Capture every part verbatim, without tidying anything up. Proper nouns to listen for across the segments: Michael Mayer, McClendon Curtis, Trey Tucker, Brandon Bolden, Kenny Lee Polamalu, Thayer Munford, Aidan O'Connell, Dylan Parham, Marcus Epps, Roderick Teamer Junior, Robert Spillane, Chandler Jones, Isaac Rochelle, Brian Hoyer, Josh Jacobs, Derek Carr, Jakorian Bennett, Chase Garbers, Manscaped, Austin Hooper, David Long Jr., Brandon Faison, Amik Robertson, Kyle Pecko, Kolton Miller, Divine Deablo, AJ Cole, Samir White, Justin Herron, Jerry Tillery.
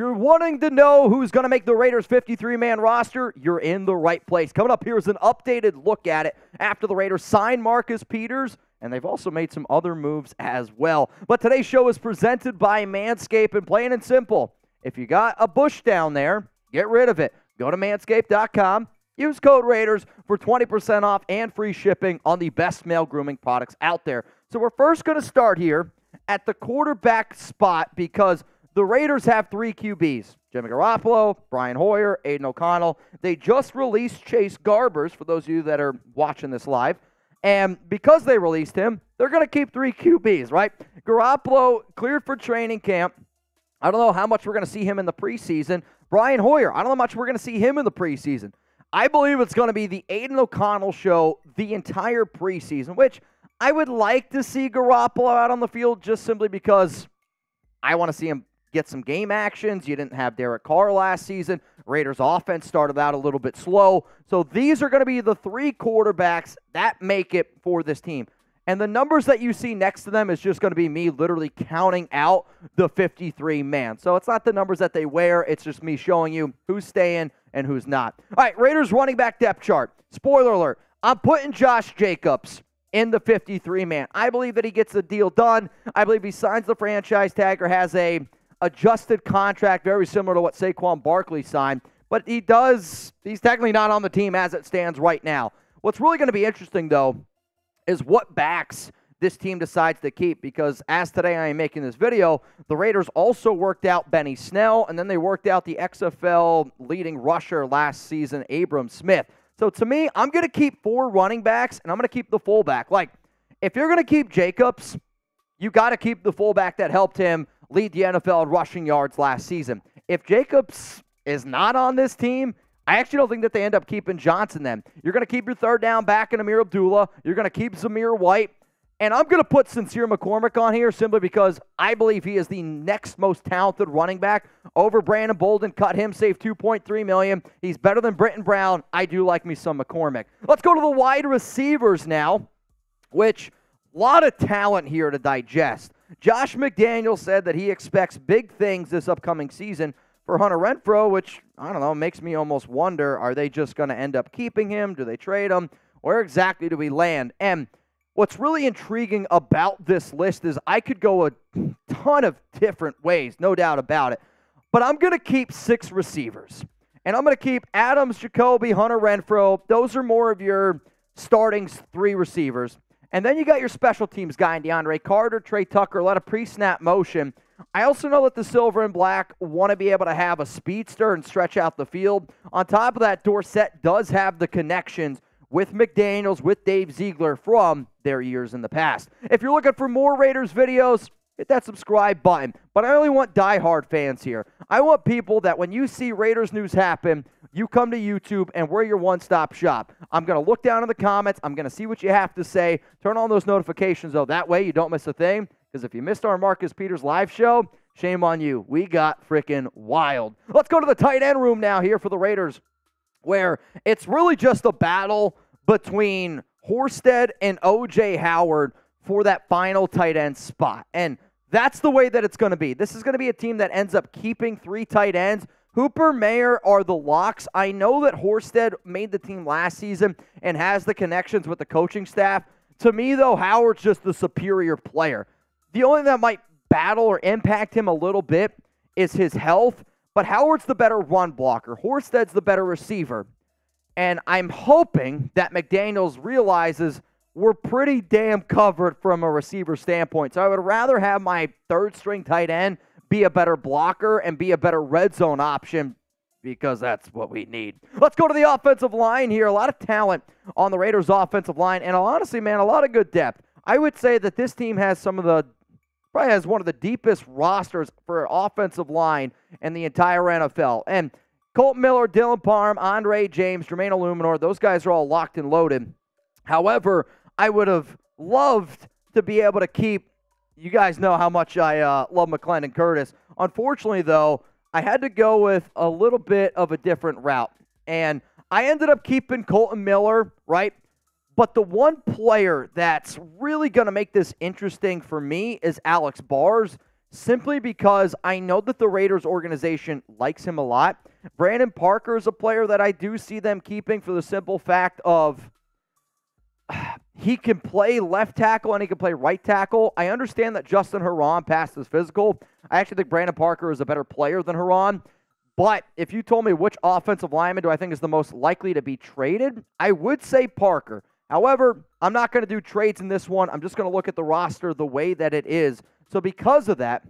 you're wanting to know who's going to make the Raiders' fifty-three man roster, you're in the right place. Coming up here is an updated look at it after the Raiders signed Marcus Peters, and they've also made some other moves as well. But today's show is presented by Manscaped, and plain and simple, if you got a bush down there, get rid of it. Go to manscaped dot com. Use code Raiders for twenty percent off and free shipping on the best male grooming products out there. So we're first going to start here at the quarterback spot because the Raiders have three Q Bs. Jimmy Garoppolo, Brian Hoyer, Aidan O'Connell. They just released Chase Garbers, for those of you that are watching this live. And because they released him, they're going to keep three Q Bs, right? Garoppolo cleared for training camp. I don't know how much we're going to see him in the preseason. Brian Hoyer, I don't know how much we're going to see him in the preseason. I believe it's going to be the Aidan O'Connell show the entire preseason, which I would like to see Garoppolo out on the field just simply because I want to see him get some game actions. You didn't have Derek Carr last season. Raiders offense started out a little bit slow. So these are going to be the three quarterbacks that make it for this team. And the numbers that you see next to them is just going to be me literally counting out the fifty-three man. So it's not the numbers that they wear. It's just me showing you who's staying and who's not. All right, Raiders running back depth chart. Spoiler alert, I'm putting Josh Jacobs in the fifty-three man. I believe that he gets the deal done. I believe he signs the franchise tag or has a adjusted contract very similar to what Saquon Barkley signed. But he does, he's technically not on the team as it stands right now. What's really going to be interesting, though, is what backs this team decides to keep, because as today I am making this video, the Raiders also worked out Benny Snell, and then they worked out the X F L leading rusher last season, Abram Smith. So to me, I'm going to keep four running backs, and I'm going to keep the fullback. Like, if you're going to keep Jacobs, you got to keep the fullback that helped him lead the N F L in rushing yards last season. If Jacobs is not on this team, I actually don't think that they end up keeping Johnson then. You're going to keep your third down back in Amir Abdullah. You're going to keep Samir White. And I'm going to put Sincere McCormick on here simply because I believe he is the next most talented running back over Brandon Bolden. Cut him, save two point three million dollars. He's better than Britton Brown. I do like me some McCormick. Let's go to the wide receivers now, which a lot of talent here to digest. Josh McDaniels said that he expects big things this upcoming season for Hunter Renfrow, which, I don't know, makes me almost wonder, are they just going to end up keeping him? Do they trade him? Where exactly do we land? And what's really intriguing about this list is I could go a ton of different ways, no doubt about it. But I'm going to keep six receivers. And I'm going to keep Adams, Jacoby, Hunter Renfrow. Those are more of your starting three receivers. And then you got your special teams guy in DeAndre Carter, Trey Tucker, a lot of pre-snap motion. I also know that the silver and black want to be able to have a speedster and stretch out the field. On top of that, Dorsett does have the connections with McDaniels, with Dave Ziegler from their years in the past. If you're looking for more Raiders videos, hit that subscribe button. But I only want diehard fans here. I want people that when you see Raiders news happen, you come to YouTube and we're your one-stop shop. I'm going to look down in the comments. I'm going to see what you have to say. Turn on those notifications, though. That way you don't miss a thing. Because if you missed our Marcus Peters live show, shame on you. We got freaking wild. Let's go to the tight end room now here for the Raiders, where it's really just a battle between Horstead and O J Howard for that final tight end spot. And that's the way that it's going to be. This is going to be a team that ends up keeping three tight ends. Hooper, Mayer are the locks. I know that Horstead made the team last season and has the connections with the coaching staff. To me, though, Howard's just the superior player. The only thing that might battle or impact him a little bit is his health, but Howard's the better run blocker. Horstead's the better receiver. And I'm hoping that McDaniels realizes we're pretty damn covered from a receiver standpoint. So I would rather have my third-string tight end be a better blocker and be a better red zone option, because that's what we need. Let's go to the offensive line here. A lot of talent on the Raiders' offensive line, and honestly, man, a lot of good depth. I would say that this team has some of the probably has one of the deepest rosters for offensive line in the entire N F L. And Kolton Miller, Dylan Parham, Andre James, Jermaine Eluemunor, those guys are all locked and loaded. However, I would have loved to be able to keep, you guys know how much I uh, love McClendon Curtis. Unfortunately, though, I had to go with a little bit of a different route. And I ended up keeping Kolton Miller, right? But the one player that's really going to make this interesting for me is Alex Bars, simply because I know that the Raiders organization likes him a lot. Brandon Parker is a player that I do see them keeping for the simple fact of he can play left tackle and he can play right tackle. I understand that Justin Herron passed his physical. I actually think Brandon Parker is a better player than Herron. But if you told me which offensive lineman do I think is the most likely to be traded, I would say Parker. However, I'm not going to do trades in this one. I'm just going to look at the roster the way that it is. So because of that,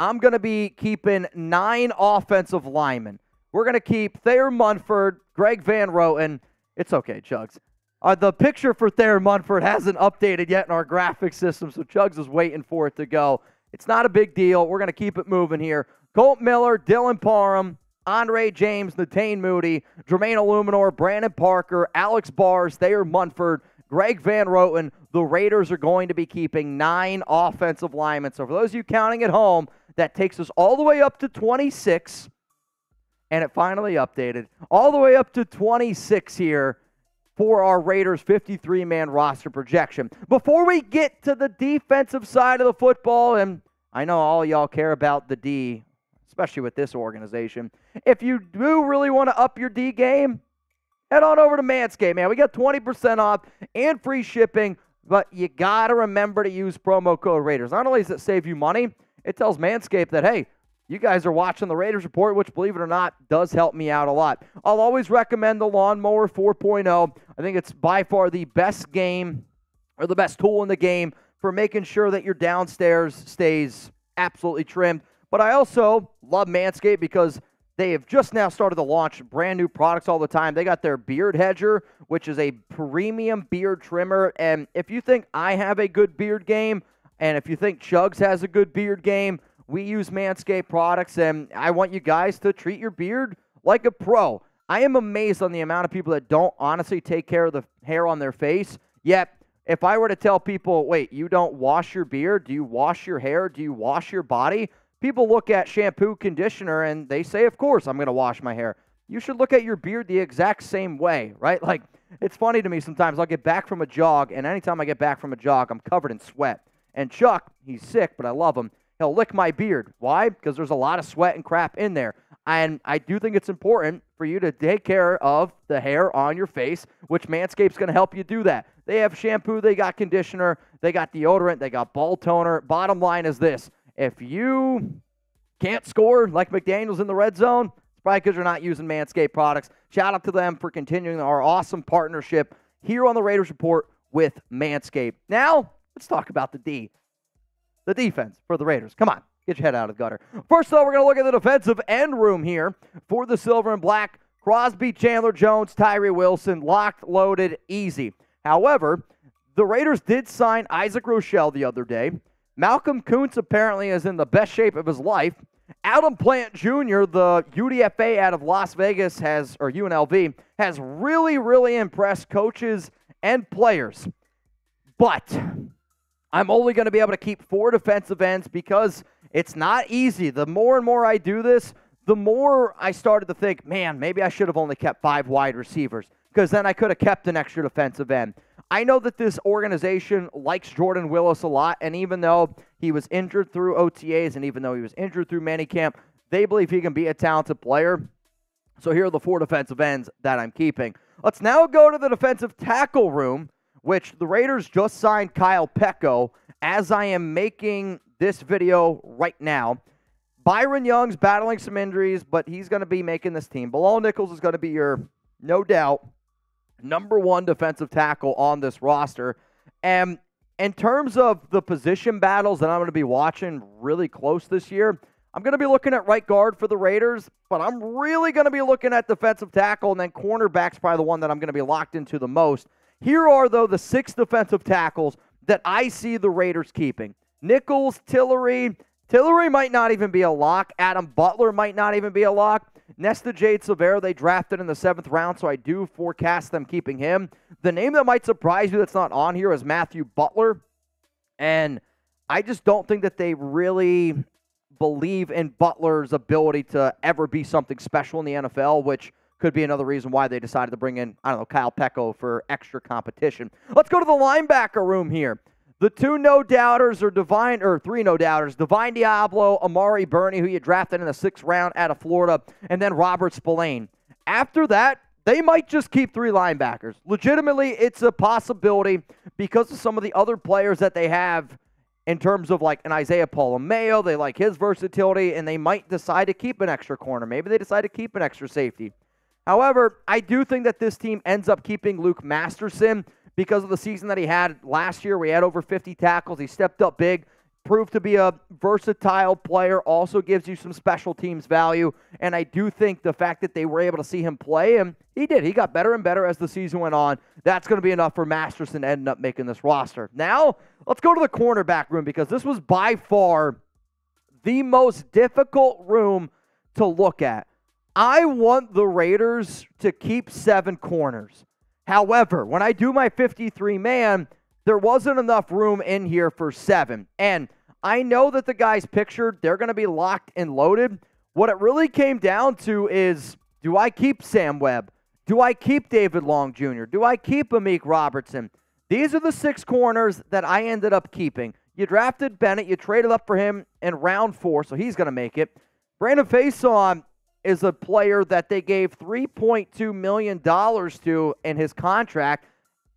I'm going to be keeping nine offensive linemen. We're going to keep Thayer Munford, Greg Van Roten. It's okay, Chugs. Uh, the picture for Thayer Munford hasn't updated yet in our graphic system, so Chugs is waiting for it to go. It's not a big deal. We're going to keep it moving here. Kolton Miller, Dylan Parham, Andre James, Natane Moody, Jermaine Eluemunor, Brandon Parker, Alex Bars, Thayer Munford, Greg Van Roten. The Raiders are going to be keeping nine offensive linemen. So for those of you counting at home, that takes us all the way up to twenty-six. And it finally updated. All the way up to twenty-six here for our Raiders fifty-three man roster projection. Before we get to the defensive side of the football, and I know all y'all care about the D, especially with this organization. If you do really want to up your D game, head on over to Manscaped, man. We got twenty percent off and free shipping, but you got to remember to use promo code Raiders. Not only does it save you money, it tells Manscaped that, hey, you guys are watching the Raiders Report, which, believe it or not, does help me out a lot. I'll always recommend the Lawnmower four point oh. I think it's by far the best game or the best tool in the game for making sure that your downstairs stays absolutely trimmed. But I also love Manscaped because they have just now started to launch brand new products all the time. They got their Beard Hedger, which is a premium beard trimmer. And if you think I have a good beard game, and if you think Chugs has a good beard game, we use Manscaped products, and I want you guys to treat your beard like a pro. I am amazed on the amount of people that don't honestly take care of the hair on their face, yet if I were to tell people, wait, you don't wash your beard? Do you wash your hair? Do you wash your body? People look at shampoo, conditioner, and they say, of course, I'm going to wash my hair. You should look at your beard the exact same way, right? Like, it's funny to me sometimes. I'll get back from a jog, and anytime I get back from a jog, I'm covered in sweat. And Chuck, he's sick, but I love him. He'll lick my beard. Why? Because there's a lot of sweat and crap in there. And I do think it's important for you to take care of the hair on your face, which Manscaped's going to help you do that. They have shampoo. They got conditioner. They got deodorant. They got ball toner. Bottom line is this. If you can't score like McDaniels in the red zone, it's probably because you're not using Manscaped products. Shout out to them for continuing our awesome partnership here on the Raiders Report with Manscaped. Now, let's talk about the D. The defense for the Raiders. Come on, get your head out of the gutter. First, though, we're going to look at the defensive end room here for the Silver and Black. Crosby, Chandler Jones, Tyree Wilson, locked, loaded, easy. However, the Raiders did sign Isaac Rochelle the other day. Malcolm Kuntz apparently is in the best shape of his life. Adam Plant Junior, the U D F A out of Las Vegas, has or U N L V, has really, really impressed coaches and players. But I'm only going to be able to keep four defensive ends because it's not easy. The more and more I do this, the more I started to think, man, maybe I should have only kept five wide receivers because then I could have kept an extra defensive end. I know that this organization likes Jordan Willis a lot, and even though he was injured through O T As and even though he was injured through minicamp, they believe he can be a talented player. So here are the four defensive ends that I'm keeping. Let's now go to the defensive tackle room, which the Raiders just signed Kyle Pecko as I am making this video right now. Byron Young's battling some injuries, but he's going to be making this team. Bilal Nichols is going to be your, no doubt, number one defensive tackle on this roster. And in terms of the position battles that I'm going to be watching really close this year, I'm going to be looking at right guard for the Raiders, but I'm really going to be looking at defensive tackle, and then cornerback's probably the one that I'm going to be locked into the most. Here are, though, the six defensive tackles that I see the Raiders keeping. Nichols, Tillery. Tillery might not even be a lock. Adam Butler might not even be a lock. Nesta Jade Silvera, they drafted in the seventh round, so I do forecast them keeping him. The name that might surprise you that's not on here is Matthew Butler. And I just don't think that they really believe in Butler's ability to ever be something special in the N F L, which could be another reason why they decided to bring in, I don't know, Kyle Pecko for extra competition. Let's go to the linebacker room here. The two no-doubters are Divine, or three no-doubters, Divine Deablo, Amari Burney, who you drafted in the sixth round out of Florida, and then Robert Spillane. After that, they might just keep three linebackers. Legitimately, it's a possibility because of some of the other players that they have in terms of like an Isaiah Pola-Mao. They like his versatility, and they might decide to keep an extra corner. Maybe they decide to keep an extra safety. However, I do think that this team ends up keeping Luke Masterson because of the season that he had last year. We had over fifty tackles. He stepped up big, proved to be a versatile player, also gives you some special teams value. And I do think the fact that they were able to see him play, and he did. He got better and better as the season went on. That's going to be enough for Masterson to end up making this roster. Now, let's go to the cornerback room because this was by far the most difficult room to look at. I want the Raiders to keep seven corners. However, when I do my fifty-three man, there wasn't enough room in here for seven. And I know that the guys pictured they're going to be locked and loaded. What it really came down to is, do I keep Sam Webb? Do I keep David Long Junior? Do I keep Amik Robertson? These are the six corners that I ended up keeping. You drafted Bennett. You traded up for him in round four, so he's going to make it. Brandon Faison is a player that they gave three point two million dollars to in his contract.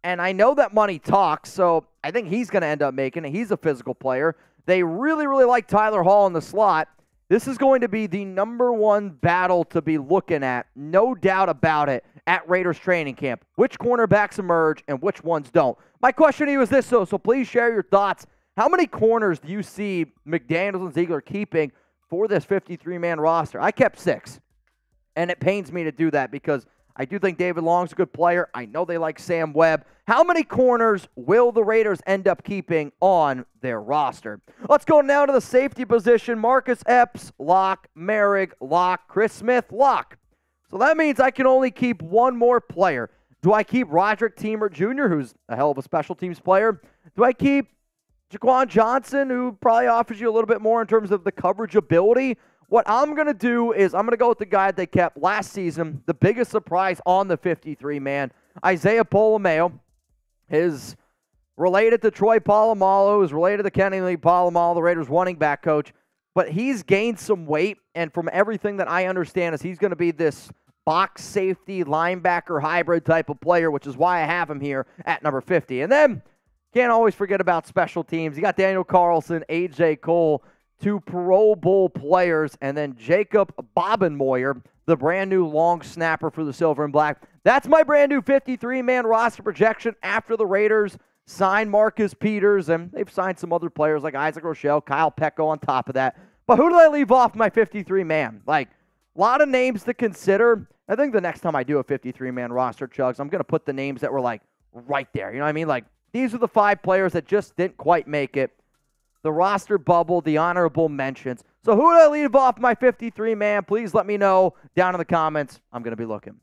And I know that money talks, so I think he's going to end up making it. He's a physical player. They really, really like Tyler Hall in the slot. This is going to be the number one battle to be looking at, no doubt about it, at Raiders training camp. Which cornerbacks emerge and which ones don't? My question to you is this, so, so please share your thoughts. How many corners do you see McDaniels and Ziegler keeping for this fifty-three man roster? I kept six, and it pains me to do that because I do think David Long's a good player. I know they like Sam Webb. How many corners will the Raiders end up keeping on their roster? Let's go now to the safety position. Marcus Epps, lock. Merrick, lock. Chris Smith, lock. So that means I can only keep one more player. Do I keep Roderick Teamer Junior, who's a hell of a special teams player? Do I keep Jaquan Johnson, who probably offers you a little bit more in terms of the coverage ability? What I'm going to do is I'm going to go with the guy they kept last season, the biggest surprise on the fifty-three man, Isaiah Pola-Mao. He's related to Troy Polamalu, is related to Kenny Lee Polamalu, the Raiders running back coach, but he's gained some weight, and from everything that I understand is he's going to be this box safety linebacker hybrid type of player, which is why I have him here at number fifty. And then can't always forget about special teams. You got Daniel Carlson, A J Cole, two Pro Bowl players, and then Jacob Bobenmoyer, the brand-new long snapper for the Silver and Black. That's my brand-new fifty-three man roster projection after the Raiders signed Marcus Peters, and they've signed some other players like Isaac Rochelle, Kyle Pecko on top of that. But who did I leave off my fifty-three man? Like, a lot of names to consider. I think the next time I do a fifty-three man roster, Chugs, I'm going to put the names that were, like, right there. You know what I mean? Like, these are the five players that just didn't quite make it. The roster bubble, the honorable mentions. So who would I leave off my fifty-three man? Please let me know down in the comments. I'm going to be looking.